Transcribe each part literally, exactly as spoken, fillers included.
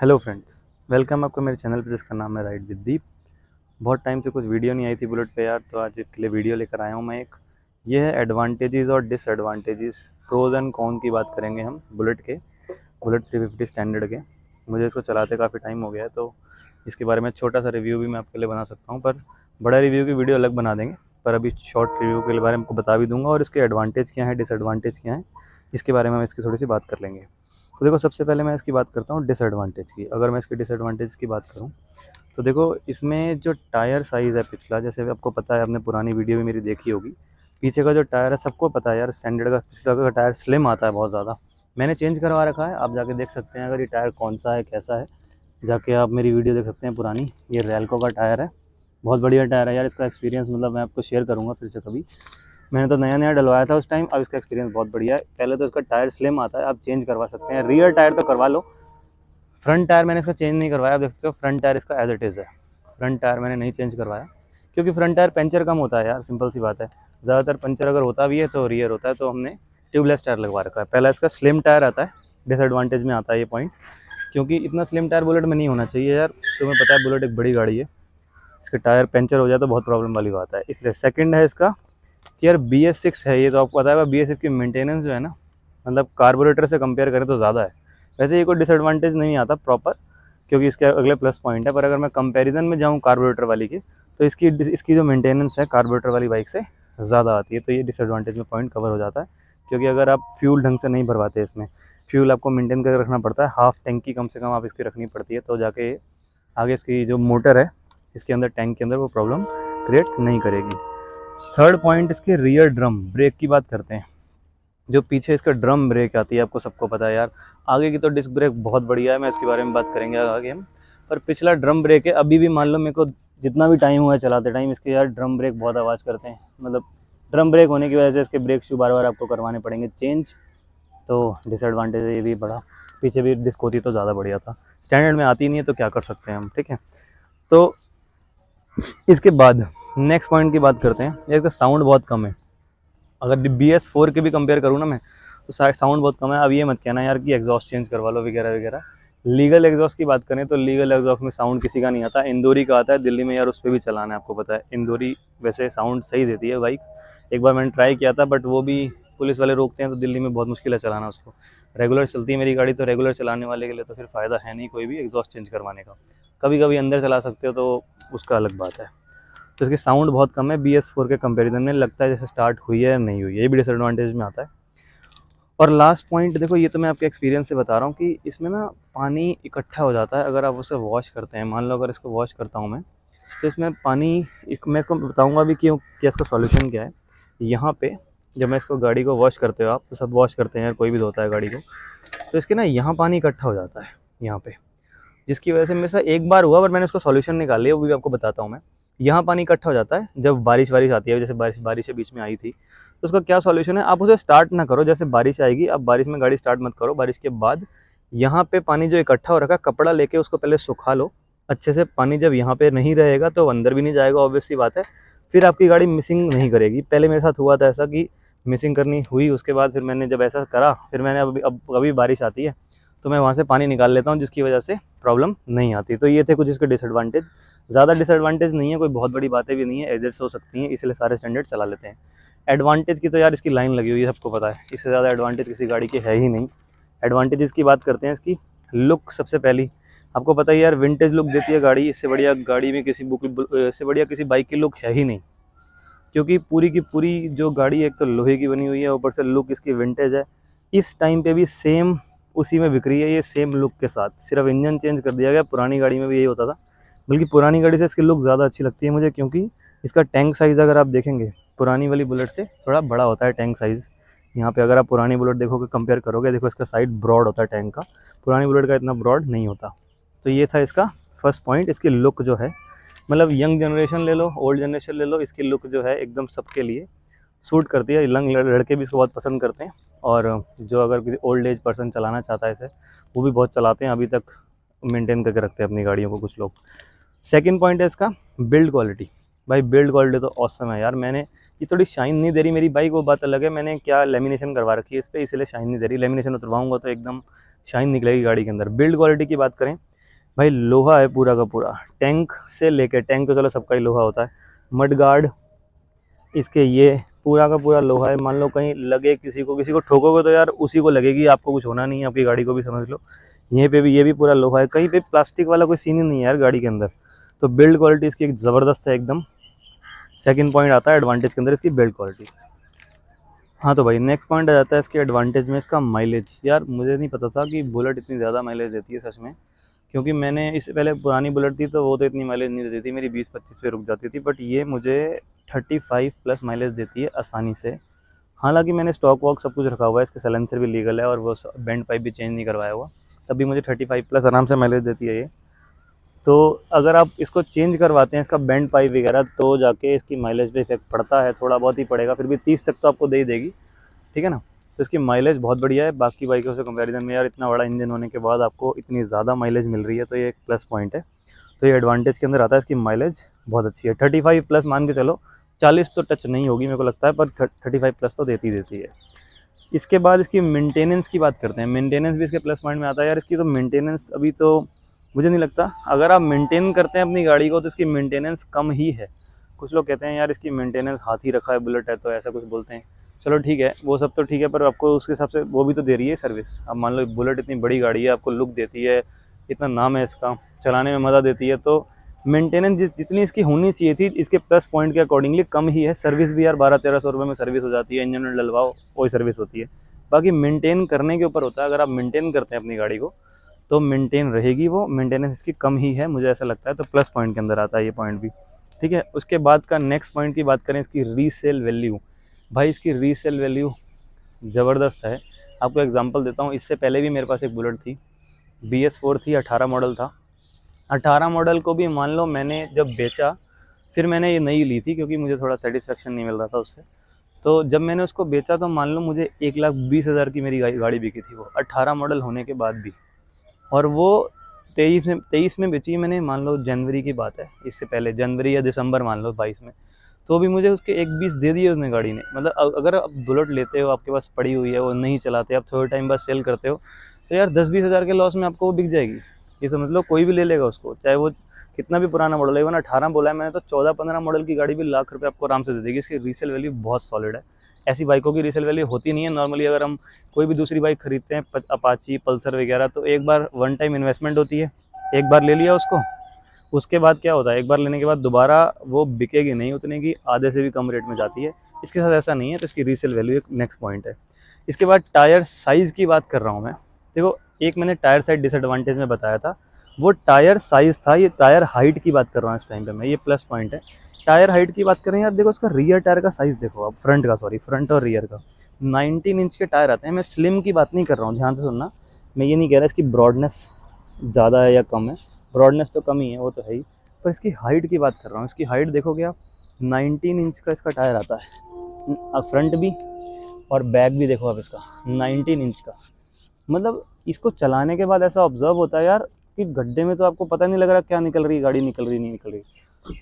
Hello friends, welcome आपका मेरे channel पर जिसका नाम है राइड विद दीप। बहुत टाइम से कुछ वीडियो नहीं आई थी बुलेट पे यार, तो आज इसके लिए वीडियो लेकर आया हूँ मैं। एक ये है एडवांटेजेस और डिसएडवांटेजेस, प्रोज एंड कॉन की बात करेंगे हम बुलेट के, बुलेट थ्री फिफ्टी स्टैंडर्ड के। मुझे इसको चलाते काफ़ी टाइम हो गया है, तो इसके बारे में छोटा सा रिव्यू भी मैं आपके लिए बना सकता हूँ, पर बड़ा रिव्यू की वीडियो अलग बना देंगे। पर अभी शॉर्ट रिव्यू के बारे में आपको बता भी दूँगा और इसके एडवांटेज क्या है, डिसएडवांटेज क्या है, इसके बारे में हम इसकी थोड़ी सी बात कर लेंगे। तो देखो, सबसे पहले मैं इसकी बात करता हूँ डिसएडवांटेज की। अगर मैं इसके डिसएडवांटेज की बात करूँ तो देखो, इसमें जो टायर साइज़ है पिछला, जैसे आपको पता है, आपने पुरानी वीडियो भी मेरी देखी होगी, पीछे का जो टायर है सबको पता है यार, स्टैंडर्ड का पिछला का टायर स्लिम आता है बहुत ज़्यादा। मैंने चेंज करवा रखा है, आप जाके देख सकते हैं अगर ये टायर कौन सा है, कैसा है, जाके आप मेरी वीडियो देख सकते हैं पुरानी। ये रेल्को का टायर है, बहुत बढ़िया टायर है यार। इसका एक्सपीरियंस मतलब मैं आपको शेयर करूँगा फिर से कभी। मैंने तो नया नया डलवाया था उस टाइम, अब इसका एक्सपीरियंस बहुत बढ़िया है। पहले तो इसका टायर स्लिम आता है, आप चेंज करवा सकते हैं, रियर टायर तो करवा लो, फ्रंट टायर मैंने इसका चेंज नहीं करवाया। आप देख सकते हो फ्रंट टायर इसका एज इट इज़ है, फ्रंट टायर मैंने नहीं चेंज करवाया क्योंकि फ्रंट टायर पंचर कम होता है यार, सिंपल सी बात है। ज़्यादातर पंचर अगर होता भी है तो रियर होता है, तो हमने ट्यूबलेस टायर लगवा रखा है। पहला इसका स्लिम टायर आता है, डिसएडवांटेज में आता है ये पॉइंट, क्योंकि इतना स्लिम टायर बुलेट में नहीं होना चाहिए यार। तुम्हें पता है बुलेट एक बड़ी गाड़ी है, इसका टायर पंचर हो जाए तो बहुत प्रॉब्लम वाली बात है, इसलिए। सेकेंड है इसका यार बी एस सिक्स है, ये तो आपको पता है। बी एस सिक्स की मेंटेनेंस जो है ना, मतलब कार्बोरेटर से कंपेयर करें तो ज़्यादा है। वैसे ये कोई डिसएडवांटेज नहीं आता प्रॉपर, क्योंकि इसके अगले प्लस पॉइंट है, पर अगर मैं कंपैरिजन में जाऊँ कार्बोरेटर वाली की, तो इसकी इसकी जो मेंटेनेंस है कार्बोरेटर वाली बाइक से ज़्यादा आती है, तो ये डिसएडवांटेज में पॉइंट कवर हो जाता है। क्योंकि अगर आप फ्यूल ढंग से नहीं भरवाते, इसमें फ्यूल आपको मेनटेन करके रखना पड़ता है, हाफ टैंकी कम से कम आप इसकी रखनी पड़ती है, तो जाके आगे इसकी जो मोटर है इसके अंदर, टैंक के अंदर, वो प्रॉब्लम क्रिएट नहीं करेगी। थर्ड पॉइंट इसके रियर ड्रम ब्रेक की बात करते हैं। जो पीछे इसका ड्रम ब्रेक आती है, आपको सबको पता है यार। आगे की तो डिस्क ब्रेक बहुत बढ़िया है, मैं इसके बारे में बात करेंगे आगे हम, पर पिछला ड्रम ब्रेक है। अभी भी मान लो मेरे को जितना भी टाइम हुआ है चलाते टाइम, इसके यार ड्रम ब्रेक बहुत आवाज़ करते हैं, मतलब ड्रम ब्रेक होने की वजह से इसके ब्रेक शू बार बार आपको करवाने पड़ेंगे चेंज, तो डिसएडवांटेज ये भी बड़ा। पीछे भी डिस्क होती तो ज़्यादा बढ़िया था, स्टैंडर्ड में आती नहीं है तो क्या कर सकते हैं हम, ठीक है। तो इसके बाद नेक्स्ट पॉइंट की बात करते हैं, यार इसका साउंड बहुत कम है। अगर बी एस फोर के भी कंपेयर करूँ ना मैं, तो साउंड बहुत कम है। अब ये मत कहना यार कि एग्जॉस्ट चेंज करवा लो वगैरह वगैरह। लीगल एग्जॉस्ट की बात करें तो लीगल एग्जॉस्ट में साउंड किसी का नहीं आता, इंदौरी का आता है दिल्ली में यार, उस पर भी चलाना है, आपको पता है। इंदौरी वैसे साउंड सही देती है बाइक, एक बार मैंने ट्राई किया था, बट वो भी पुलिस वाले रोकते हैं, तो दिल्ली में बहुत मुश्किल है चलाना उसको। रेगुलर चलती है मेरी गाड़ी, तो रेगुलर चलाने वाले के लिए तो फिर फ़ायदा है नहीं कोई भी एग्जॉस्ट चेंज करवाने का। कभी कभी अंदर चला सकते हो तो उसका अलग बात है। तो इसके साउंड बहुत कम है बी एस फोर के कंपैरिजन में, लगता है जैसे स्टार्ट हुई है या नहीं हुई है, ये भी डिसएडवांटेज में आता है। और लास्ट पॉइंट देखो, ये तो मैं आपके एक्सपीरियंस से बता रहा हूँ कि इसमें ना पानी इकट्ठा हो जाता है अगर आप उसे वॉश करते हैं। मान लो अगर इसको वॉश करता हूँ मैं, तो इसमें पानी, मैं इसको बताऊँगा भी क्यों, क्या इसका सॉल्यूशन क्या है। यहाँ पर जब मैं इसको गाड़ी को वॉश करते हो आप, तो सब वॉश करते हैं यार, कोई भी धोता है गाड़ी को, तो इसके ना यहाँ पानी इकट्ठा हो जाता है यहाँ पर, जिसकी वजह से मेरे साथ एक बार हुआ, पर मैंने उसका सॉल्यूशन निकाल लिया, वो भी आपको बताता हूँ मैं। यहाँ पानी इकट्ठा हो जाता है जब बारिश बारिश आती है, जैसे बारिश बारिश बीच में आई थी, तो उसका क्या सॉल्यूशन है, आप उसे स्टार्ट ना करो। जैसे बारिश आएगी, आप बारिश में गाड़ी स्टार्ट मत करो, बारिश के बाद यहाँ पे पानी जो इकट्ठा हो रखा, कपड़ा लेके उसको पहले सुखा लो अच्छे से। पानी जब यहाँ पे नहीं रहेगा तो अंदर भी नहीं जाएगा, ऑब्वियसली बात है, फिर आपकी गाड़ी मिसिंग नहीं करेगी। पहले मेरे साथ हुआ था ऐसा कि मिसिंग करनी हुई, उसके बाद फिर मैंने जब ऐसा करा, फिर मैंने अभी अब अभी बारिश आती है तो मैं वहाँ से पानी निकाल लेता हूँ, जिसकी वजह से प्रॉब्लम नहीं आती। तो ये थे कुछ इसके डिसएडवांटेज, ज़्यादा डिसएडवांटेज नहीं है, कोई बहुत बड़ी बातें भी नहीं है, एजेट्स हो सकती हैं, इसलिए सारे स्टैंडर्ड चला लेते हैं। एडवांटेज की तो यार इसकी लाइन लगी हुई है, सबको पता है, इससे ज़्यादा एडवांटेज किसी गाड़ी के है ही नहीं। एडवांटेजेस की बात करते हैं, इसकी लुक सबसे पहली, आपको पता है यार विंटेज लुक देती है गाड़ी, इससे बढ़िया गाड़ी में किसी बुक इससे बढ़िया किसी बाइक की लुक है ही नहीं, क्योंकि पूरी की पूरी जो गाड़ी एक तो लोहे की बनी हुई है, ऊपर से लुक इसकी विंटेज है, इस टाइम पर भी सेम उसी में बिक्री है ये, सेम लुक के साथ, सिर्फ इंजन चेंज कर दिया गया। पुरानी गाड़ी में भी यही होता था, बल्कि पुरानी गाड़ी से इसकी लुक ज़्यादा अच्छी लगती है मुझे, क्योंकि इसका टैंक साइज़ अगर आप देखेंगे पुरानी वाली बुलेट से थोड़ा बड़ा होता है टैंक साइज़। यहाँ पे अगर आप पुरानी बुलेट देखोगे, कंपेयर करोगे, देखो इसका साइड ब्रॉड होता है टैंक का, पुरानी बुलेट का इतना ब्रॉड नहीं होता। तो ये था इसका फर्स्ट पॉइंट, इसकी लुक जो है, मतलब यंग जनरेशन ले लो, ओल्ड जनरेशन ले लो, इसकी लुक जो है एकदम सबके लिए सूट करती है, यंग लड़के भी इसको बहुत पसंद करते हैं, और जो अगर किसी ओल्ड एज पर्सन चलाना चाहता है इसे, वो भी बहुत चलाते हैं, अभी तक मेंटेन करके रखते हैं अपनी गाड़ियों को कुछ लोग। सेकंड पॉइंट है इसका बिल्ड क्वालिटी, भाई बिल्ड क्वालिटी तो ऑसम है यार। मैंने ये थोड़ी शाइन नहीं दे रही मेरी बाइक, वो बात अलग है मैंने क्या लेमिनेशन करवा रखी है इस पर, इसलिए शाइन नहीं दे रही। लेमिनेशन उतरवाऊंगा तो एकदम शाइन निकलेगी गाड़ी के अंदर। बिल्ड क्वालिटी की बात करें भाई, लोहा है पूरा का पूरा, टैंक से लेके, टैंक तो चलो सबका ही लोहा होता है, मडगार्ड इसके ये पूरा का पूरा लोहा है। मान लो कहीं लगे किसी को, किसी को ठोकोगे तो यार उसी को लगेगी, आपको कुछ होना नहीं है, आपकी गाड़ी को भी समझ लो। यहीं पे भी ये भी पूरा लोहा है, कहीं पे प्लास्टिक वाला कोई सीन ही नहीं है यार गाड़ी के अंदर। तो बिल्ड क्वालिटी इसकी ज़बरदस्त है एकदम। सेकंड पॉइंट आता है एडवांटेज के अंदर इसकी बिल्ड क्वालिटी। हाँ तो भाई नेक्स्ट पॉइंट आ जाता है इसके एडवांटेज में, इसका माइलेज। यार मुझे नहीं पता था कि बुलेट इतनी ज़्यादा माइलेज देती है सच में, क्योंकि मैंने इससे पहले पुरानी बुलेट थी तो वो तो इतनी माइलेज नहीं देती थी, मेरी बीस पच्चीस पे रुक जाती थी, बट ये मुझे पैंतीस प्लस माइलेज देती है आसानी से। हालांकि मैंने स्टॉक वॉक सब कुछ रखा हुआ है, इसके साइलेंसर भी लीगल है और वो बैंड पाइप भी चेंज नहीं करवाया हुआ, तब भी मुझे पैंतीस प्लस आराम से माइलेज देती है ये। तो अगर आप इसको चेंज करवाते हैं इसका बैंड पाइप वगैरह तो जाके इसकी माइलेज पर इफेक्ट पड़ता है, थोड़ा बहुत ही पड़ेगा, फिर भी तीस तक तो आपको दे ही देगी, ठीक है ना। तो इसकी माइलेज बहुत बढ़िया है बाकी बाइकों से कंपैरिजन में यार, इतना बड़ा इंजन होने के बाद आपको इतनी ज़्यादा माइलेज मिल रही है, तो ये एक प्लस पॉइंट है। तो ये एडवांटेज के अंदर आता है, इसकी माइलेज बहुत अच्छी है, पैंतीस प्लस मान के चलो, चालीस तो टच नहीं होगी मेरे को लगता है, पर पैंतीस प्लस तो देती देती है। इसके बाद इसकी मेंटेनेंस की बात करते हैं। मेंटेनेंस भी इसके प्लस पॉइंट में आता है यार, इसकी तो मेंटेनेंस अभी तो मुझे नहीं लगता, अगर आप मेंटेन करते हैं अपनी गाड़ी को तो इसकी मेंटेनेंस कम ही है। कुछ लोग कहते हैं यार इसकी मेंटेनेंस हाथ ही रखा है बुलेट है तो ऐसा कुछ बोलते हैं, चलो ठीक है वो सब तो ठीक है, पर आपको उसके हिसाब से वो भी तो दे रही है सर्विस। अब मान लो बुलेट इतनी बड़ी गाड़ी है, आपको लुक देती है, इतना नाम है इसका, चलाने में मज़ा देती है, तो मेंटेनेंस जिस जितनी इसकी होनी चाहिए थी इसके प्लस पॉइंट के अकॉर्डिंगली कम ही है। सर्विस भी यार बारह तेरह सौ रुपये में सर्विस हो जाती है, इंजन में डलवाओ वही सर्विस होती है, बाकी मेनटेन करने के ऊपर होता है। अगर आप मेनटेन करते हैं अपनी गाड़ी को तो मेनटेन रहेगी वो, मेनटेनेंस इसकी कम ही है मुझे ऐसा लगता है, तो प्लस पॉइंट के अंदर आता है ये पॉइंट भी, ठीक है। उसके बाद का नेक्स्ट पॉइंट की बात करें इसकी रीसेल वैल्यू। भाई इसकी रीसेल वैल्यू ज़बरदस्त है, आपको एग्जांपल देता हूँ। इससे पहले भी मेरे पास एक बुलेट थी, बी एस फोर थी, अठारह मॉडल था। अठारह मॉडल को भी मान लो मैंने जब बेचा, फिर मैंने ये नहीं ली थी क्योंकि मुझे थोड़ा सेटिस्फेक्शन नहीं मिल रहा था उससे, तो जब मैंने उसको बेचा तो मान लो मुझे एक लाख बीस हज़ार की मेरी गाड़ी बिकी थी वो, अठारह मॉडल होने के बाद भी, और वो तेईस में तेईस में बेची मैंने, मान लो जनवरी की बात है, इससे पहले जनवरी या दिसंबर मान लो बाईस में, तो भी मुझे उसके एक बीस दे दिए उसने गाड़ी ने। मतलब अगर आप बुलेट लेते हो, आपके पास पड़ी हुई है, वो नहीं चलाते, आप थोड़े टाइम बाद सेल करते हो, तो यार दस बीस हज़ार के लॉस में आपको वो बिक जाएगी, ये समझ लो। कोई भी ले लेगा उसको, चाहे वो कितना भी पुराना मॉडल है। इवन अठारह बोला है मैंने, तो चौदह पंद्रह मॉडल की गाड़ी भी लाख रुपये आपको आराम से दे देगी। इसकी रीसेल वैल्यू बहुत सॉलिड है, ऐसी बाइकों की रीसेल वैल्यू होती नहीं है नॉर्मली। अगर हम कोई भी दूसरी बाइक खरीदते हैं, अपाची पल्सर वगैरह, तो एक बार वन टाइम इन्वेस्टमेंट होती है, एक बार ले लिया उसको, उसके बाद क्या होता है, एक बार लेने के बाद दोबारा वो बिकेगी नहीं उतने की, आधे से भी कम रेट में जाती है। इसके साथ ऐसा नहीं है, तो इसकी रीसेल वैल्यू एक नेक्स्ट पॉइंट है। इसके बाद टायर साइज़ की बात कर रहा हूँ मैं। देखो, एक मैंने टायर साइज डिसएडवांटेज में बताया था, वो टायर साइज़ था, ये टायर हाइट की बात कर रहा हूँ इस टाइम पर मैं, ये प्लस पॉइंट है। टायर हाइट की बात करें यार, देखो इसका रियर टायर का साइज़ देखो आप, फ्रंट का, सॉरी फ्रंट और रियर का, नाइनटीन इंच के टायर आते हैं। मैं स्लिम की बात नहीं कर रहा हूँ, ध्यान से सुनना, मैं ये नहीं कह रहा इसकी ब्रॉडनेस ज़्यादा है या कम है, ब्रॉडनेस तो कम ही है, वो तो है ही, पर इसकी हाइट की बात कर रहा हूँ। इसकी हाइट देखोगे आप, नाइनटीन इंच का इसका टायर आता है, फ्रंट भी और बैक भी देखो आप इसका नाइनटीन इंच का। मतलब इसको चलाने के बाद ऐसा ऑब्जर्व होता है यार कि गड्ढे में तो आपको पता नहीं लग रहा क्या निकल रही गाड़ी, निकल रही नहीं निकल रही,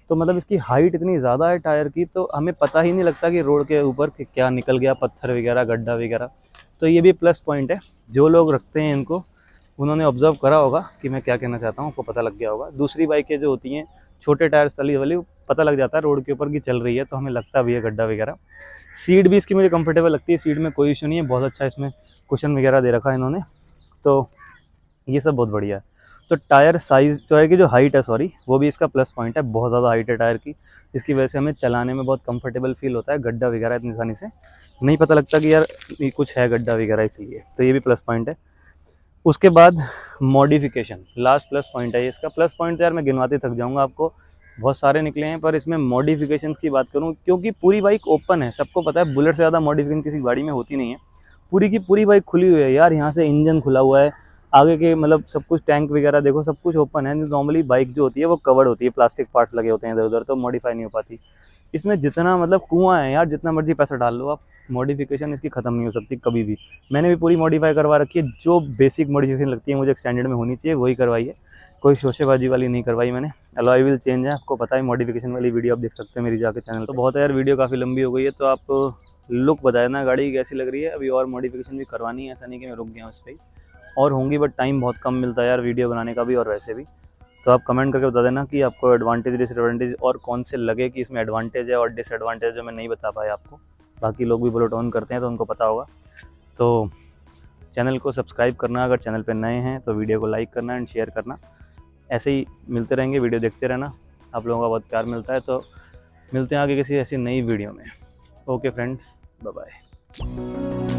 तो मतलब इसकी हाइट इतनी ज़्यादा है टायर की, तो हमें पता ही नहीं लगता कि रोड के ऊपर कि क्या निकल गया, पत्थर वगैरह, गड्ढा वगैरह। तो ये भी प्लस पॉइंट है, जो लोग रखते हैं इनको उन्होंने ऑब्जर्व करा होगा कि मैं क्या कहना चाहता हूँ, आपको पता लग गया होगा। दूसरी बाइकें जो होती हैं छोटे टायर्स वाली वाली, पता लग जाता है रोड के ऊपर की चल रही है, तो हमें लगता भी है गड्ढा वगैरह। सीट भी इसकी मुझे कंफर्टेबल लगती है, सीट में कोई इशू नहीं है, बहुत अच्छा इसमें कुशन वगैरह दे रखा है इन्होंने, तो ये सब बहुत बढ़िया है। तो टायर साइज़ टायर की जो हाइट है, सॉरी, वो भी इसका प्लस पॉइंट है, बहुत ज़्यादा हाइट है टायर की, जिसकी वजह से हमें चलाने में बहुत कंफर्टेबल फील होता है, गड्ढा वगैरह इतनी आसानी से नहीं पता लगता कि यार ये कुछ है गड्ढा वगैरह, इसलिए तो ये भी प्लस पॉइंट है। उसके बाद मॉडिफिकेशन, लास्ट प्लस पॉइंट है इसका। प्लस पॉइंट यार मैं गिनवाते थक जाऊंगा, आपको बहुत सारे निकले हैं, पर इसमें मॉडिफिकेशंस की बात करूं, क्योंकि पूरी बाइक ओपन है, सबको पता है बुलेट से ज़्यादा मॉडिफिकेशन किसी गाड़ी में होती नहीं है, पूरी की पूरी बाइक खुली हुई है यार, यहाँ से इंजन खुला हुआ है, आगे के मतलब सब कुछ, टैंक वगैरह देखो सब कुछ ओपन है। नॉर्मली बाइक जो होती है वो कवर्ड होती है, प्लास्टिक पार्ट्स लगे होते हैं इधर उधर, तो मॉडिफाई नहीं हो पाती। इसमें जितना मतलब कुआं है यार, जितना मर्जी पैसा डाल लो आप, मॉडिफिकेशन इसकी ख़त्म नहीं हो सकती कभी भी। मैंने भी पूरी मॉडिफाई करवा रखी है, जो बेसिक मॉडिफिकेशन लगती है मुझे स्टैंडर्ड में होनी चाहिए वही करवाई है, कोई शोशेबाजी वाली नहीं करवाई मैंने। अलॉय व्हील चेंज है, आपको पता है, मॉडिफिकेशन वाली वीडियो आप देख सकते हैं मेरी जाके चैनल। तो बहुत यार वीडियो काफ़ी लंबी हो गई है, तो आप लुक बताया ना गाड़ी कैसी लग रही है। अभी और मॉडिफिकेशन भी करवानी है, ऐसा नहीं कि मैं रुक गया हूँ उस पर, और होंगी बट टाइम बहुत कम मिलता है यार वीडियो बनाने का भी और वैसे भी। तो आप कमेंट करके बता देना कि आपको एडवांटेज डिसएडवांटेज और कौन से लगे कि इसमें एडवांटेज है और डिसएडवांटेज जो मैं नहीं बता पाया आपको। बाकी लोग भी बुलेट ऑन करते हैं तो उनको पता होगा। तो चैनल को सब्सक्राइब करना अगर चैनल पर नए हैं, तो वीडियो को लाइक करना एंड शेयर करना। ऐसे ही मिलते रहेंगे, वीडियो देखते रहना, आप लोगों का बहुत प्यार मिलता है। तो मिलते हैं आगे किसी ऐसी नई वीडियो में। Okay friends, bye bye.